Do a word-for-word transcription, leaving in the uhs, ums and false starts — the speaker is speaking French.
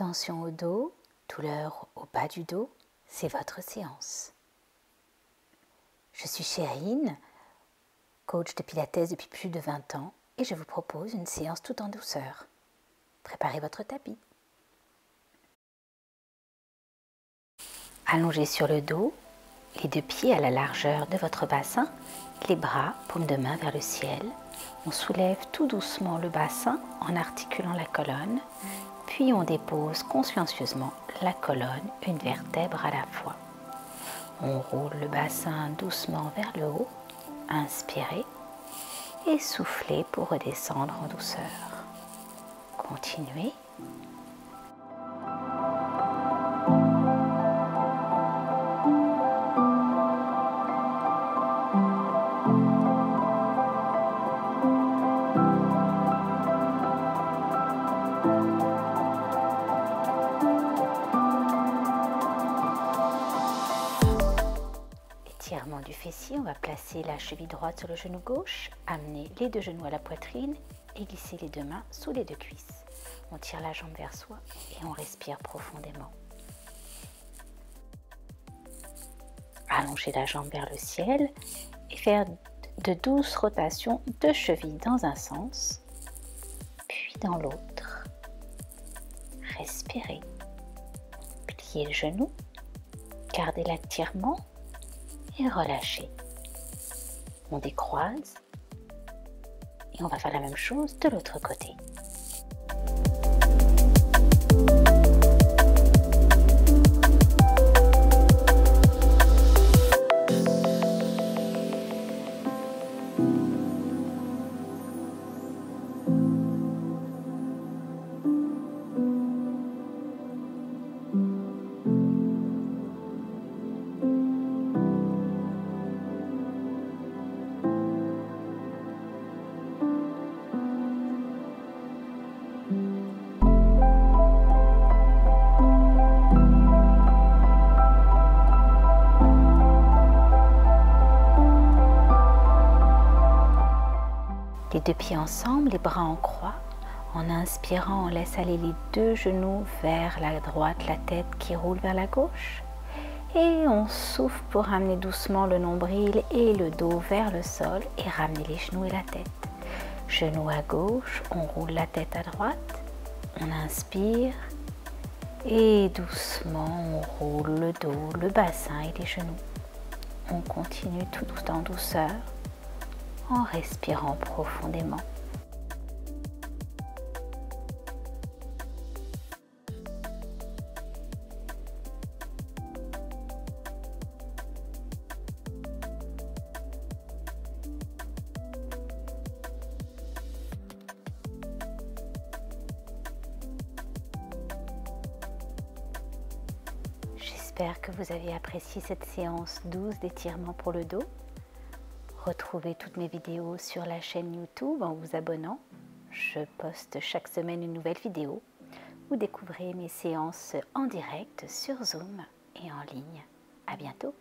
Tension au dos, douleur au bas du dos, c'est votre séance. Je suis Chérine, coach de Pilates depuis plus de vingt ans et je vous propose une séance tout en douceur. Préparez votre tapis. Allongez sur le dos, les deux pieds à la largeur de votre bassin, les bras, paumes de main vers le ciel. On soulève tout doucement le bassin en articulant la colonne, puis on dépose consciencieusement la colonne, une vertèbre à la fois. On roule le bassin doucement vers le haut, inspirez et soufflez pour redescendre en douceur. Continuez. Étirement du fessier, on va placer la cheville droite sur le genou gauche, amener les deux genoux à la poitrine et glisser les deux mains sous les deux cuisses. On tire la jambe vers soi et on respire profondément. Allonger la jambe vers le ciel et faire de douces rotations de cheville dans un sens, puis dans l'autre. Respirez. Pliez le genou, gardez l'étirement. Et relâchez. On décroise et on va faire la même chose de l'autre côté. Les deux pieds ensemble, les bras en croix. En inspirant, on laisse aller les deux genoux vers la droite, la tête qui roule vers la gauche. Et on souffle pour ramener doucement le nombril et le dos vers le sol et ramener les genoux et la tête. Genoux à gauche, on roule la tête à droite. On inspire et doucement, on roule le dos, le bassin et les genoux. On continue tout en douceur, en respirant profondément. J'espère que vous avez apprécié cette séance douce d'étirement pour le dos. Retrouvez toutes mes vidéos sur la chaîne YouTube en vous abonnant. Je poste chaque semaine une nouvelle vidéo. Vous découvrez mes séances en direct sur Zoom et en ligne. À bientôt!